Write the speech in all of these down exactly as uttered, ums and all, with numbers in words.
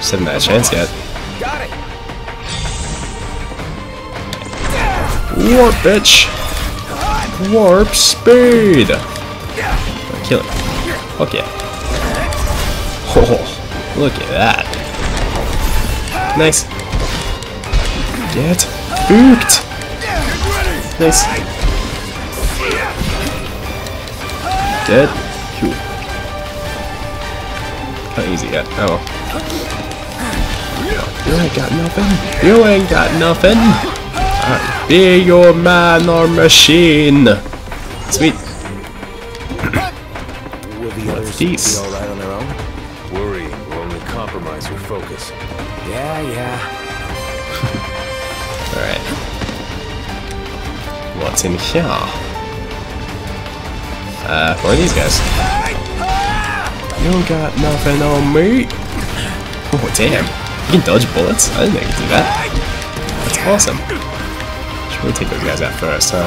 Just haven't had a chance yet. Got it. Warp, bitch! Warp speed! Kill it. Fuck yeah. Oh, look at that. Nice. Get booked! Nice. Dead. Phew. Not easy yet. Oh well. You ain't got nothing. You ain't got nothing. Alright. Be your man or machine. Sweet. Will the others be all right on their own? Worry will only compromise your focus. Yeah, yeah. All right. What's in here? Uh, who are these guys? You got nothing on me. Oh damn! You can dodge bullets. I didn't think I could do that. That's awesome. We'll take those guys out first, huh?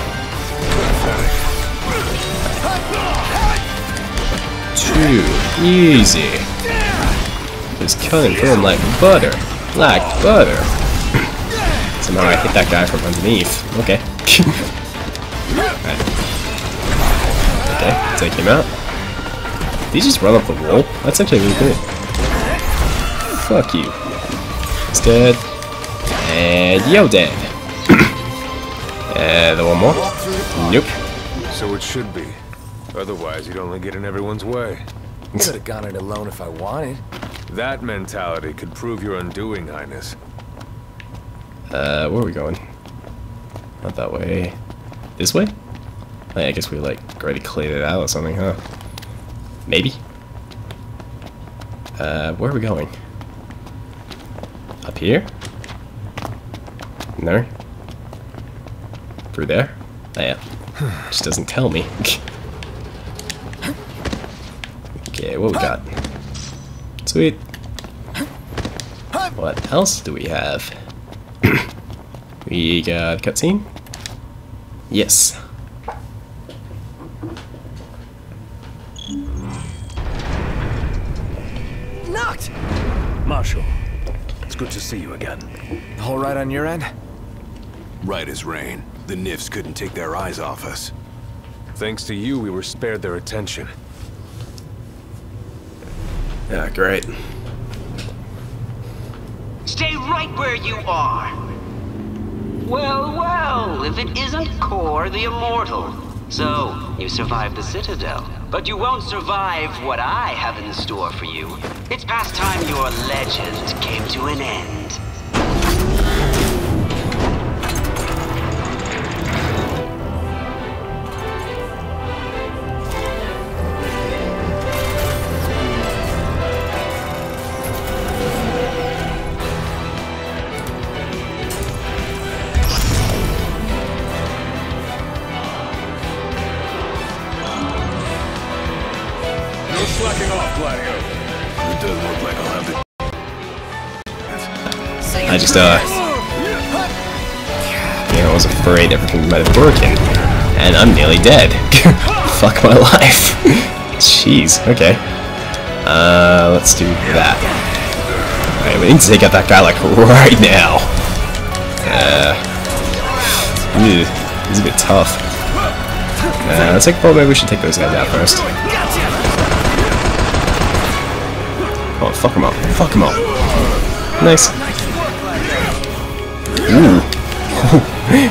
Too easy. Just killing him like butter. Like butter. Somehow I hit that guy from underneath. Okay. Right. Okay, take him out. Did he just run off the wall? That's actually really cool. Fuck you. He's dead. And yo dead. Uh, the one more? Nope. So it should be. Otherwise, you'd only get in everyone's way. Could have gone it alone if I wanted. That mentality could prove your undoing, Highness. Uh, where are we going? Not that way. This way? I guess we like already cleared it out or something, huh? Maybe. Uh, where are we going? Up here? No. Through there? Oh, yeah. Just doesn't tell me. Okay, what we got? Sweet. What else do we have? We got cutscene? Yes. Knocked! Marshal, it's good to see you again. All right on your end? Right as rain. The N I Fs couldn't take their eyes off us. Thanks to you, we were spared their attention. Yeah, great. Stay right where you are. Well, well, if it isn't Kor the Immortal. So, you survived the Citadel. But you won't survive what I have in store for you. It's past time your legend came to an end. I just, uh, you know, I was afraid everything might have broken, and I'm nearly dead. Fuck my life. Jeez, okay. Uh, let's do that. Alright, we need to take out that guy, like, right now. Uh, ew, he's a bit tough. Uh, let's take, well, maybe we should take those guys out first. Oh, fuck him up. Fuck him up. Nice. Ooh.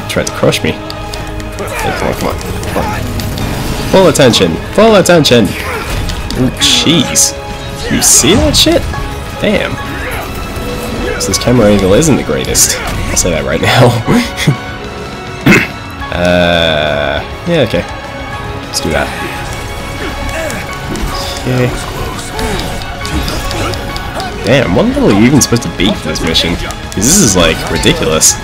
Tried to crush me. Hey, come on, come on, come on. Full attention. Full attention. Ooh, jeez. You see that shit? Damn. So this camera angle isn't the greatest. I'll say that right now. uh, yeah, okay. Let's do that. Okay. Damn, what level are you even supposed to be for this mission? Because this is, like, ridiculous.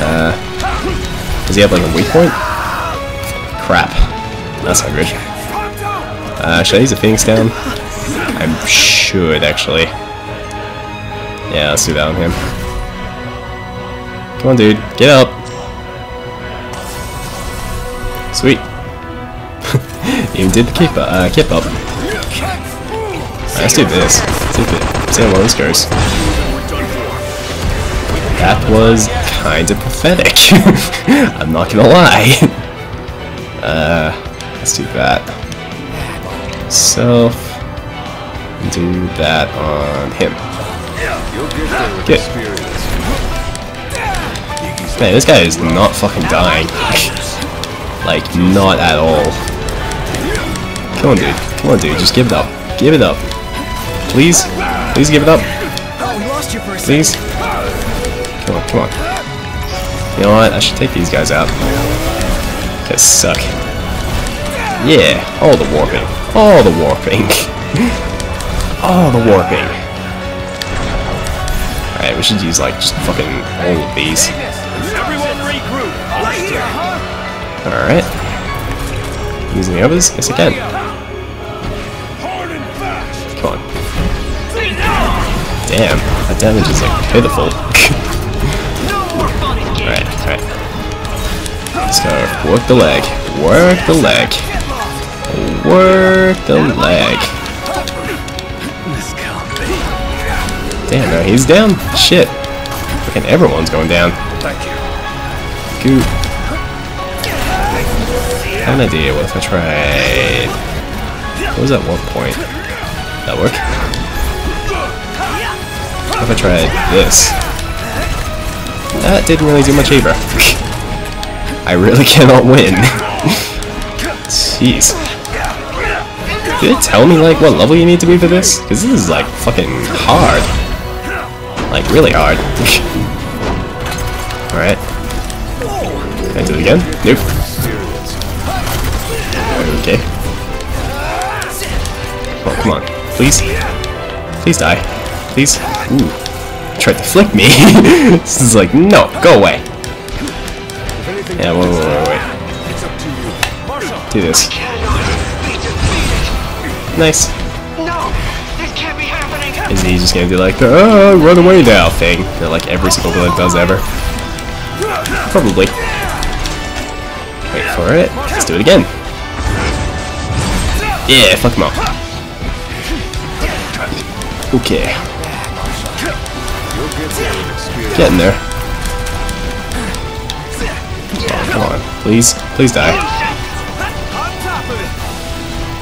Uh, does he have, like, a weak point? Crap. That's not good. Uh, should I use a Phoenix Down? I should, actually. Yeah, let's do that on him. Come on, dude. Get up! Sweet. Even did the keep up. Uh, keep up. Let's do this. take it. See how long this goes. That was kind of pathetic. I'm not gonna lie. Uh, let's do that. Self. Do that on him. Good. Man, this guy is not fucking dying. Like, not at all. Come on, dude. Come on, dude. Just give it up. Give it up. Please. Please give it up. Please. Come on, come on. You know what? I should take these guys out. They suck. Yeah. All the warping. All the warping. All the warping. Alright, we should use, like, just fucking all of these. Alright. Using the others? Yes, I can. Come on. Damn, that damage is like pitiful. Alright, alright. Let's go. Work the leg. Work the leg. Work the leg. Damn, no, he's down. Shit. And everyone's going down. Goop. I have an idea what if I tried. What was that one point? That work? What if I tried this? That didn't really do much either. I really cannot win. Jeez. Did it tell me like what level you need to be for this? Because this is like fucking hard. Like really hard. Alright. Can I do it again? Nope. Okay. Oh, come on. Please, please die, please. Ooh, tried to flick me. This is like, no, go away. Yeah, wait, wait, wait, wait. Do this. Nice. Is he just gonna do like, oh, run away now thing that like every single villain does ever? Probably. Wait for it. Let's do it again. Yeah, fuck him up. Okay. Get in there. Oh, come on. Please. Please die.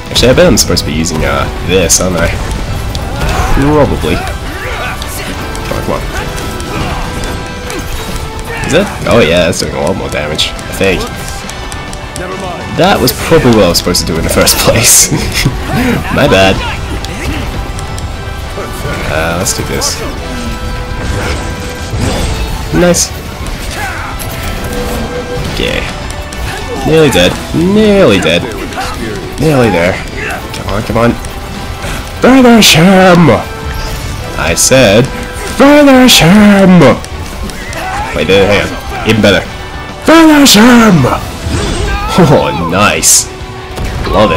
Actually, I bet I'm supposed to be using uh, this, aren't I? Probably. Come on, come on. Is it? Oh yeah, that's doing a lot more damage, I think. That was probably what I was supposed to do in the first place. My bad. Uh, let's do this. Nice. Yeah. Nearly dead. Nearly dead. Nearly there. Come on, come on. Finish him! I said, finish him! Wait, there, hang on. Even better. Finish him! Oh, nice. Love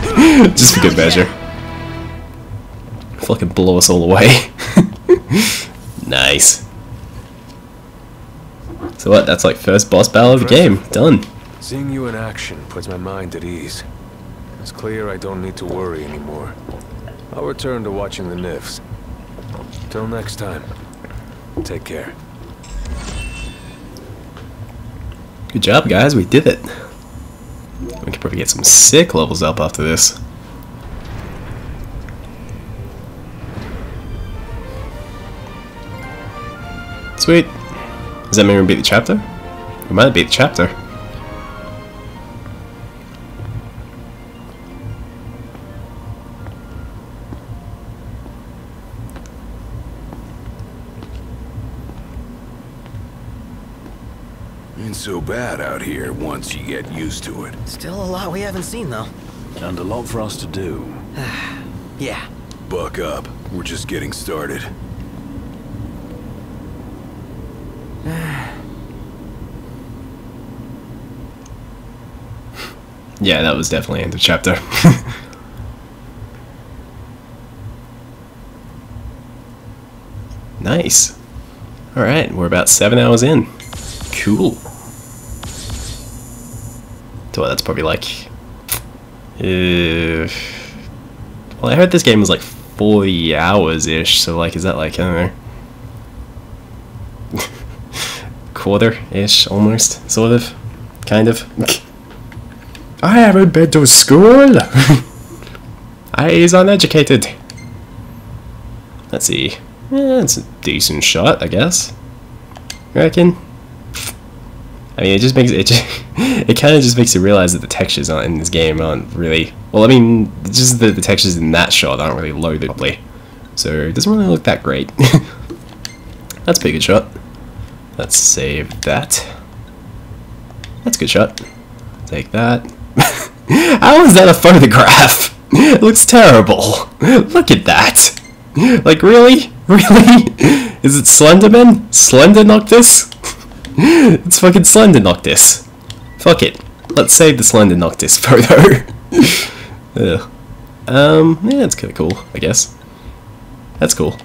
it. Just for good measure. Fucking blow us all away. Nice. So what? That's like first boss battle of the game. Done. Seeing you in action puts my mind at ease. It's clear I don't need to worry anymore. I'll return to watching the N I Fs. Till next time. Take care. Good job, guys. We did it. We could probably get some sick levels up after this. Sweet. Does that mean we beat the chapter? We might have beat the chapter. So bad out here once you get used to it. Still a lot we haven't seen though. And a lot for us to do. Yeah. Buck up. We're just getting started. Yeah, that was definitely end of chapter. Nice. Alright, we're about seven hours in. Cool. So that's probably like... Uh... Well, I heard this game was like forty hours-ish, so like, is that like, I don't know, quarter-ish, almost, sort of, kind of. I haven't been to school! I is uneducated. Let's see. Yeah, that's a decent shot, I guess. I reckon. I mean, it just makes it. Just, it kind of just makes you realize that the textures aren't in this game aren't really. Well, I mean, just the, the textures in that shot aren't really loaded properly, so it doesn't really look that great. That's a pretty good shot. Let's save that. That's a good shot. Take that. How is that a photograph? It looks terrible. Look at that. Like, really? Really? Is it Slenderman? Slender Noctis? It's fucking Slender Noctis. Fuck it. Let's save the Slender Noctis photo. Ugh. Um, yeah, that's kinda cool, I guess. That's cool.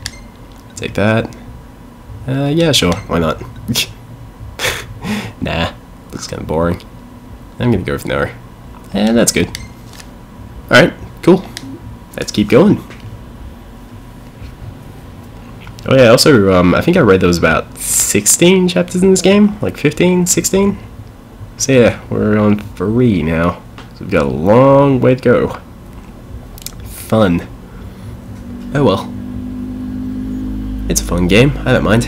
Take that. Uh, yeah, sure. Why not? Nah. Looks kinda boring. I'm gonna go with no. And that's good. Alright, cool. Let's keep going. Oh yeah, also, um, I think I read there was about sixteen chapters in this game, like fifteen, sixteen? So yeah, we're on three now, so we've got a long way to go. Fun. Oh well. It's a fun game, I don't mind.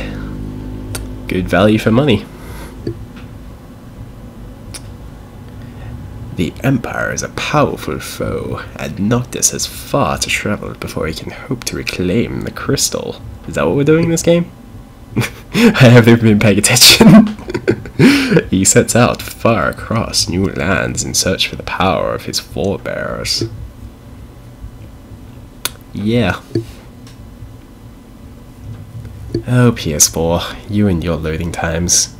Good value for money. The Empire is a powerful foe, and Noctis has far to travel before he can hope to reclaim the crystal. Is that what we're doing in this game? I haven't been paying attention. He sets out far across new lands in search for the power of his forebears. Yeah. Oh, P S four, you and your loading times.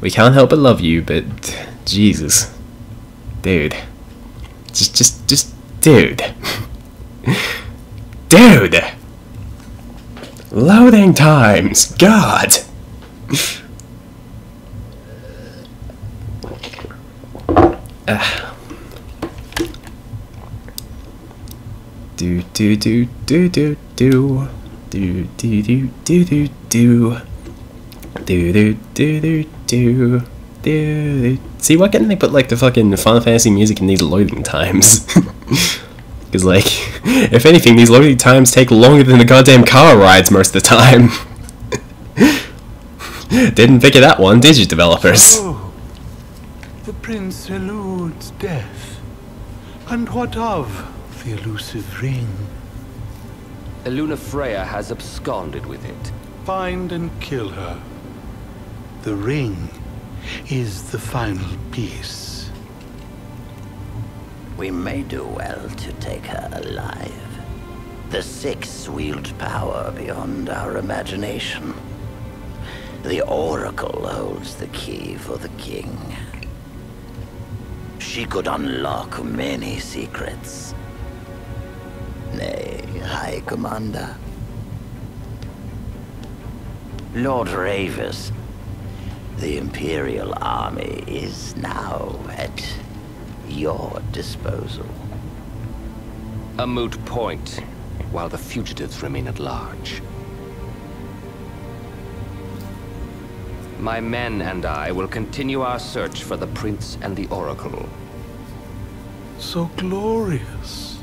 We can't help but love you, but Jesus. Dude. Just, just, just, dude. Dude! Loading times! God! uh. Do, do, do, do, do, do. Do, do, do, do, do, do. Do, do, do, do, do. Dude. See, why couldn't they put like the fucking Final Fantasy music in these loading times? Because like, if anything, these loading times take longer than the goddamn car rides most of the time. Didn't figure that one, did you, developers? Oh, the prince eludes death. And what of the elusive ring? Eluna Freya has absconded with it. Find and kill her. The ring is the final piece. We may do well to take her alive. The Six wield power beyond our imagination. The Oracle holds the key for the king. She could unlock many secrets. Nay, High Commander. Lord Ravis, the Imperial Army is now at your disposal. A moot point, while the fugitives remain at large. My men and I will continue our search for the Prince and the Oracle. So glorious.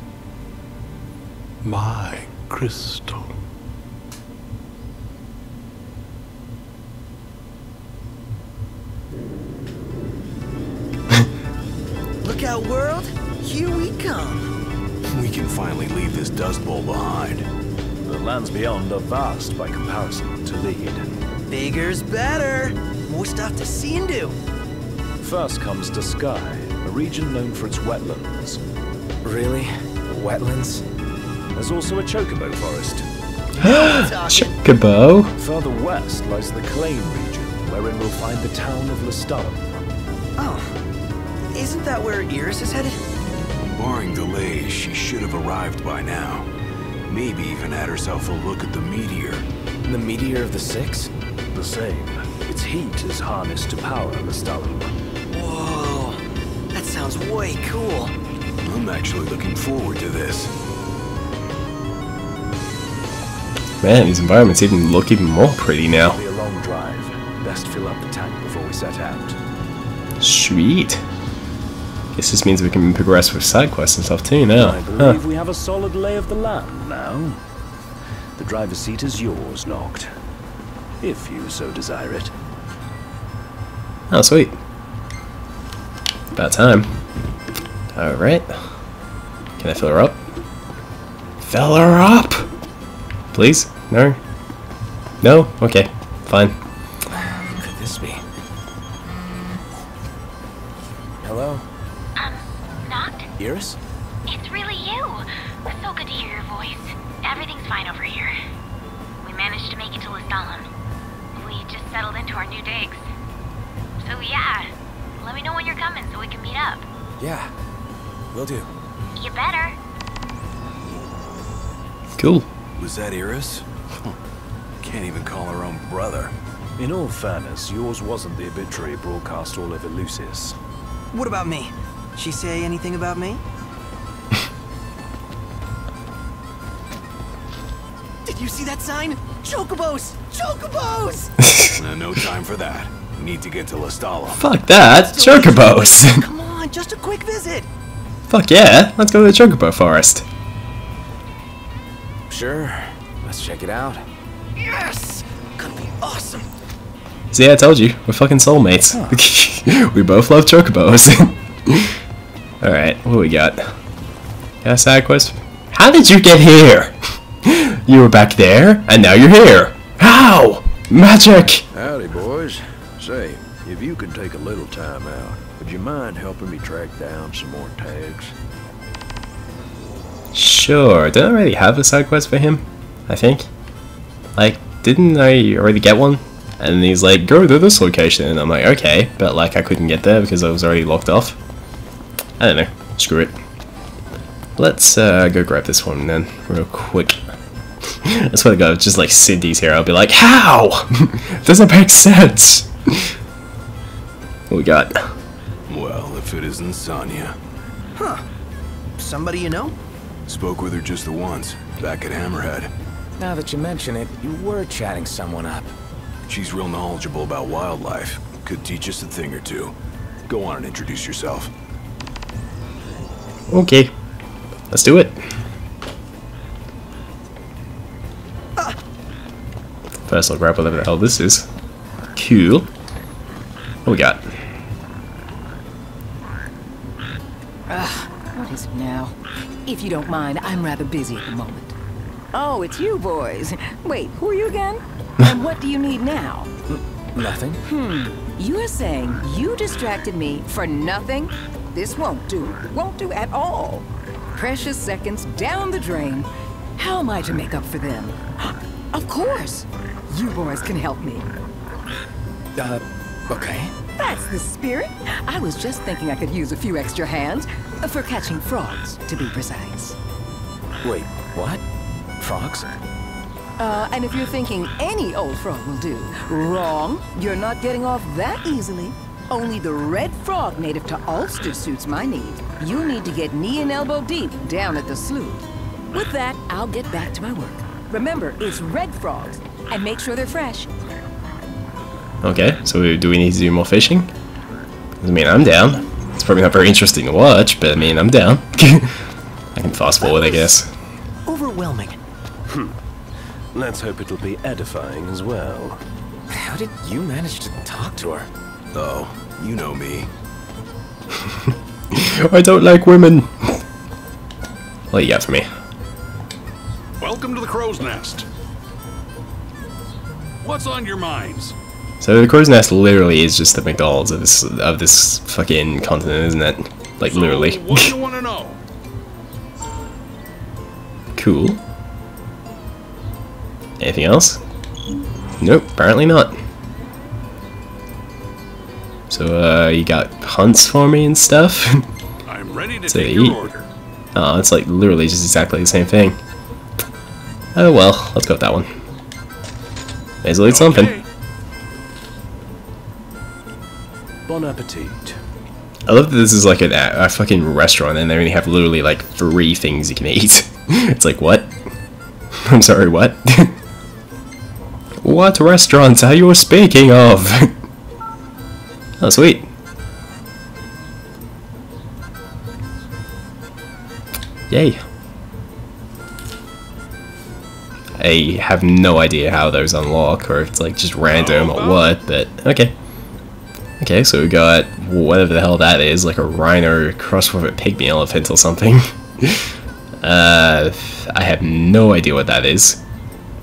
My crystal. Out world, here we come. We can finally leave this dust bowl behind. The lands beyond are vast by comparison to the Eden. Bigger's better. More stuff to see and do. First comes the sky, a region known for its wetlands. Really? The wetlands? There's also a Chocobo forest. Chocobo? Further west lies the Claim region, wherein we'll find the town of Lestalum. Oh. Isn't that where Iris is headed? Barring delays, she should have arrived by now. Maybe even had herself a look at the meteor. The meteor of the Six? The same. Its heat is harnessed to power Lestalum. Whoa, that sounds way cool. I'm actually looking forward to this. Man, these environments even look even more pretty now. It'll be a long drive. Best fill up the tank before we set out. Sweet. Guess this means we can progress with side quests and stuff too now. I believe huh. we have a solid lay of the land now. The driver's seat is yours, Noct, if you so desire it. Oh, sweet. About time. Alright. Can I fill her up? Fill her up! Please? No? No? Okay. Fine. What could this be? Hello? Um, Noct? Iris? It's really you! It's so good to hear your voice. Everything's fine over here. We managed to make it to Lestalum. We just settled into our new digs. So yeah, let me know when you're coming so we can meet up. Yeah, will do. You better. Cool. Was that Iris? Can't even call her own brother. In all fairness, yours wasn't the obituary broadcast all over Lucis. What about me? She say anything about me? Did you see that sign? Chocobos! Chocobos! No, no time for that. Need to get to Lestalum. Fuck that! Chocobos! Come on, just a quick visit! Fuck yeah! Let's go to the Chocobo forest. Sure. Let's check it out. Yes! Gonna be awesome! See, I told you. We're fucking soulmates. Huh. We both love Chocobos. Alright, what do we got? Got a side quest? How did you get here? You were back there, and now you're here. How? Magic! Howdy, boys. Say, if you could take a little time out, would you mind helping me track down some more tags? Sure. Did I already have a side quest for him? I think. Like, didn't I already get one? And he's like, go to this location. And I'm like, okay. But, like, I couldn't get there because I was already locked off. I don't know. Screw it. Let's uh, go grab this one then, real quick. I swear to God, just like Cindy's here, I'll be like, how? Doesn't make sense. What we got? Well, if it isn't Sonya. Huh. Somebody you know? Spoke with her just the once, back at Hammerhead. Now that you mention it, you were chatting someone up. She's real knowledgeable about wildlife. Could teach us a thing or two. Go on and introduce yourself. Okay. Let's do it. First, I'll grab whatever the hell this is. Cool. What we got? Ugh, what is it now? If you don't mind, I'm rather busy at the moment. Oh, it's you boys. Wait, who are you again? And what do you need now? Nothing. Hmm. You're saying you distracted me for nothing? This won't do. Won't do at all. Precious seconds down the drain. How am I to make up for them? Of course. You boys can help me. Uh, okay. That's the spirit. I was just thinking I could use a few extra hands for catching frogs, to be precise. Wait, what? Frogs? Uh, and if you're thinking any old frog will do, wrong. You're not getting off that easily. Only the red frog native to Ulster suits my needs. You need to get knee and elbow deep down at the slough. With that, I'll get back to my work. Remember, it's red frogs. And make sure they're fresh. Okay, so do we need to do more fishing? I mean, I'm down. It's probably not very interesting to watch, but I mean, I'm down. I can fast forward, I guess. Overwhelming. Hmm. Let's hope it'll be edifying as well. How did you manage to talk to her? Oh, you know me. I don't like women. What do you got for me? Welcome to the crow's nest. What's on your minds? So the crow's nest literally is just the McDonald's of this of this fucking continent, isn't it? Like so literally. What do you want to know? Cool. Anything else? Nope, apparently not. So uh, you got hunts for me and stuff. I'm ready to so take your eat. order. Oh, it's like literally just exactly the same thing. Oh well, let's go with that one. May as well eat something. Okay. Bon appetit. I love that this is like an, a fucking restaurant and they only have literally like three things you can eat. It's like, what? I'm sorry, what? What restaurants are you speaking of? Oh, sweet. Yay. I have no idea how those unlock, or if it's like just random or what, but okay. Okay, so we got whatever the hell that is, like a rhino crossed with a pygmy elephant or something. uh, I have no idea what that is.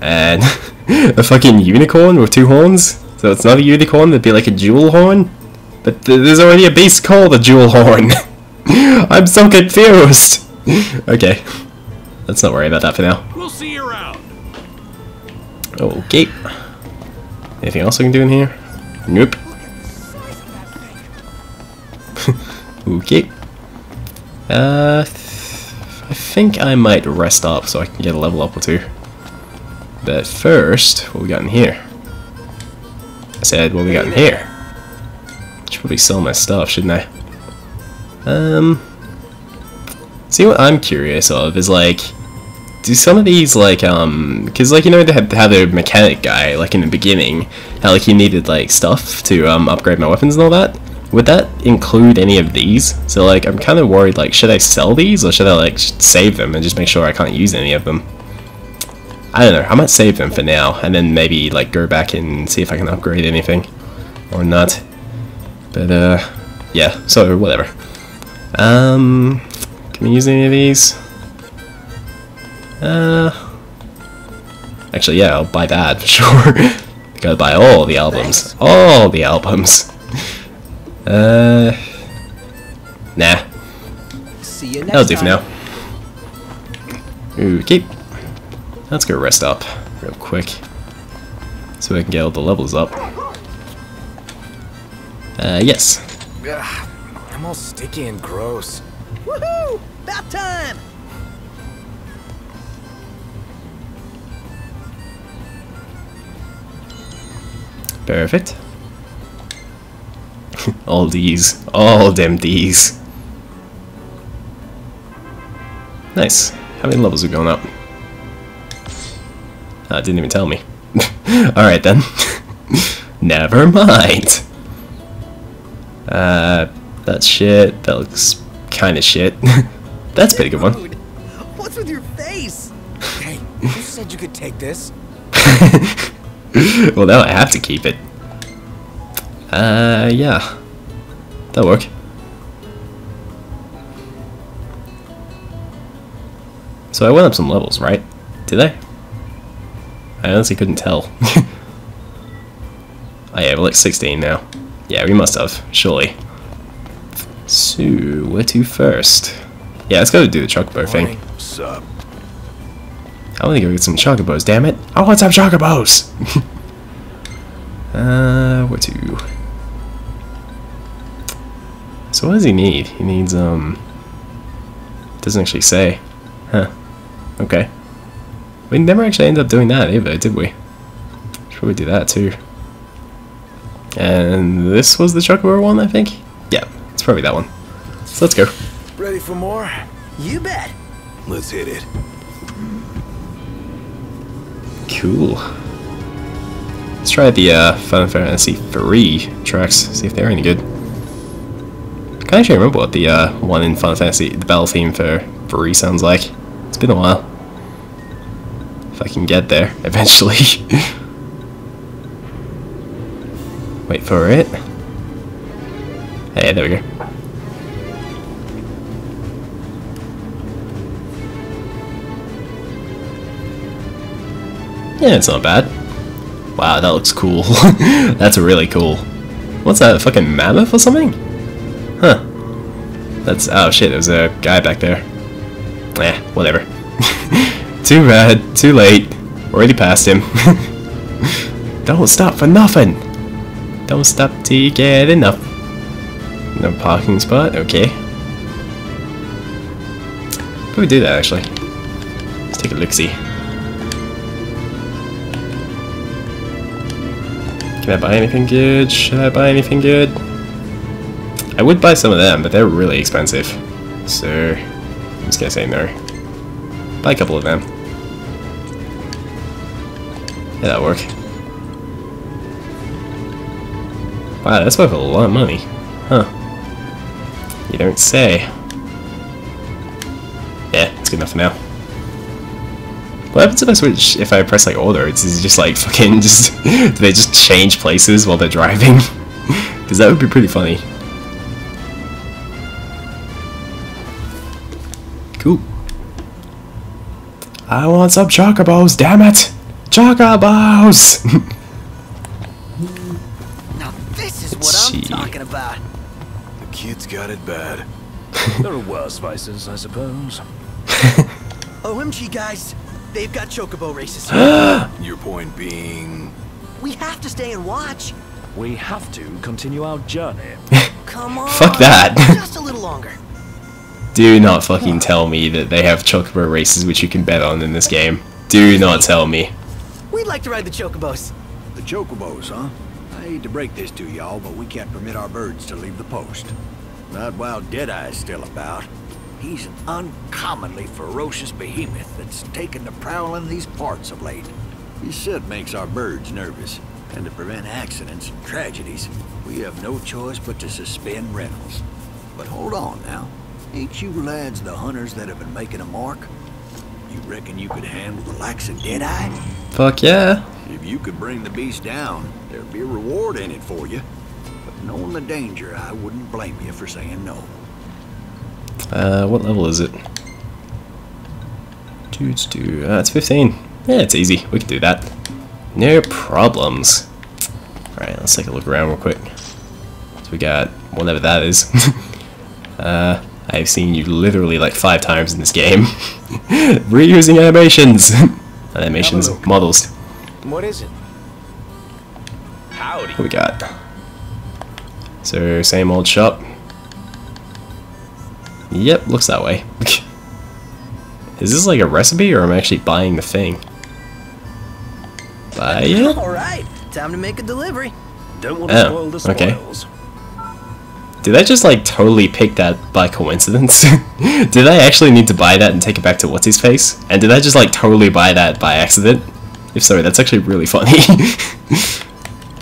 And a fucking unicorn with two horns? So it's not a unicorn, it'd be like a jewel horn? But th there's already a beast called a jewel horn! I'm so confused! Okay, let's not worry about that for now. We'll see you around. Okay. Anything else I can do in here? Nope. Okay. Uh, I think I might rest up so I can get a level up or two. But first, what we got in here? I said, what we got in here? Should probably sell my stuff, shouldn't I? Um. See, what I'm curious of is, like, do some of these, like, um, because, like, you know, they had how the mechanic guy, like, in the beginning, how, like, he needed, like, stuff to, um, upgrade my weapons and all that? Would that include any of these? So, like, I'm kind of worried, like, should I sell these, or should I, like, save them and just make sure I can't use any of them? I don't know, I might save them for now, and then maybe, like, go back and see if I can upgrade anything, or not. But, uh, yeah, so, whatever. Um... Can we use any of these? Uh, actually, yeah, I'll buy that for sure. Gotta buy all the albums. All the albums. Uh, nah. See you next That'll do for now. Okay. Let's go rest up real quick. So I can get all the levels up. Uh, yes. Ugh, I'm all sticky and gross. Woohoo! About time! Perfect. All these. All them these. Nice. How many levels have gone up? Ah, oh, it didn't even tell me. Alright then. Never mind. Uh, that's shit. That looks kind of shit. That's a pretty good one. What's with your face? Hey, you said you could take this. Well, now I have to keep it. Uh, yeah. That'll work. So I went up some levels, right? Did I? I honestly couldn't tell. Oh yeah, we're like sixteen now. Yeah, we must have, surely. So, where to first? Yeah, let's go do the Chocobo thing. What's up? I want to go get some Chocobos, damn it! I want some Chocobos! uh, where to? So what does he need? He needs, um... doesn't actually say. Huh. Okay. We never actually ended up doing that either, did we? Should we do that too? And this was the Chocobo one, I think? Yeah. It's probably that one. So let's go. Ready for more? You bet. Let's hit it. Cool. Let's try the uh, Final Fantasy three tracks. See if they're any good. I can't actually remember what the uh, one in Final Fantasy, the battle theme for three sounds like. It's been a while. If I can get there eventually. Wait for it. Hey, there we go. Yeah, it's not bad. Wow, that looks cool. That's really cool. What's that, a fucking mammoth or something? Huh. That's... oh shit, there's a guy back there. Eh, whatever. Too bad, too late. Already passed him. Don't stop for nothing! Don't stop till you get enough. No parking spot? Okay. Probably do that actually. Let's take a look-see. Can I buy anything good? Should I buy anything good? I would buy some of them, but they're really expensive. So, I'm just gonna say no. Buy a couple of them. Yeah, that'll work. Wow, that's worth a lot of money. Huh. You don't say. Yeah, it's good enough for now. What happens if I switch, if I press like order? It's just like fucking just, do they just change places while they're driving? Because that would be pretty funny. Cool. I want some Chocobos, damn it! Chocobos! Now this is what I'm talking about. The kids got it bad. There are worse vices, I suppose. O M G, guys. They've got Chocobo races here. Your point being? We have to stay and watch. We have to continue our journey. Come on. Fuck that. Just a little longer. Do not fucking tell me that they have Chocobo races which you can bet on in this game. Do not tell me. We'd like to ride the Chocobos. The Chocobos, huh? I hate to break this to y'all, but we can't permit our birds to leave the post. Not while Deadeye's still about. He's an uncommonly ferocious behemoth that's taken to prowling these parts of late. He said makes our birds nervous, and to prevent accidents and tragedies, we have no choice but to suspend rentals. But hold on now. Ain't you lads the hunters that have been making a mark? You reckon you could handle the likes of Deadeye? Fuck yeah. If you could bring the beast down, there'd be a reward in it for you. But knowing the danger, I wouldn't blame you for saying no. Uh, what level is it? Dude, do uh, it's fifteen. Yeah, it's easy. We can do that. No problems. Alright, let's take a look around real quick. So we got whatever that is. uh, I've seen you literally like five times in this game. Reusing animations! Animations, models. What is it? Howdy. What we got? So, same old shop. Yep, looks that way. Is this like a recipe, or am I actually buying the thing? Buy it? Alright, time to make a delivery. Don't want to spoil the spoils. Okay. Did I just like totally pick that by coincidence? Did I actually need to buy that and take it back to What's-His-Face? And did I just like totally buy that by accident? If so, that's actually really funny.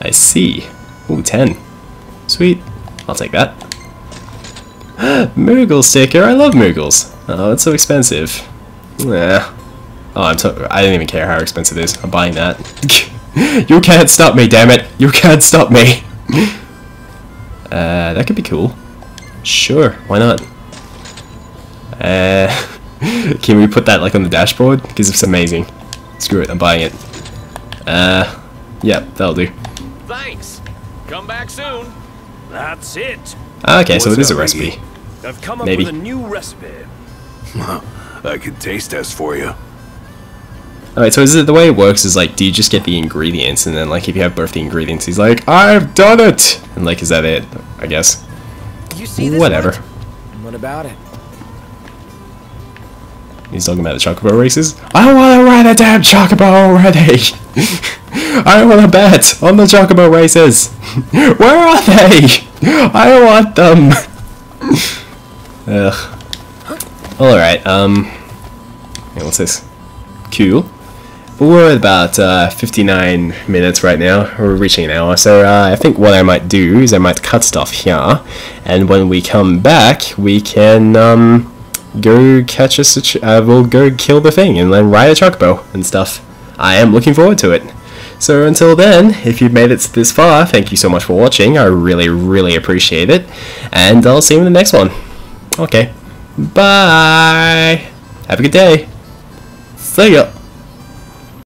I see. Ooh, ten. Sweet. I'll take that. Moogle sticker. I love Moogles. Oh, it's so expensive. Nah. Oh, I'm so. I don't even care how expensive it is. I'm buying that. You can't stop me, damn it! You can't stop me. Uh, that could be cool. Sure. Why not? Uh, can we put that like on the dashboard? Because it's amazing. Screw it. I'm buying it. Uh, yeah, that'll do. Thanks. Come back soon. That's it. Okay, so it is a recipe. I've come up Maybe. with a new recipe. I could taste test for you. Alright, so is it the way it works is like, do you just get the ingredients, and then like if you have both the ingredients, he's like, I've done it, and like is that it? I guess. You see this Whatever. Much? What about it? He's talking about the Chocobo races. I want to ride a damn Chocobo already. I want to bet on the Chocobo races. Where are they? I want them. Ugh. All right. Um. Hey, what's this? Cool. But we're at about uh, fifty-nine minutes right now. We're reaching an hour, so uh, I think what I might do is I might cut stuff here, and when we come back, we can um go catch us. Ch uh, we'll go kill the thing and then ride a Chocobo and stuff. I am looking forward to it. So until then, if you've made it this far, thank you so much for watching. I really, really appreciate it. And I'll see you in the next one. Okay. Bye. Have a good day. See ya.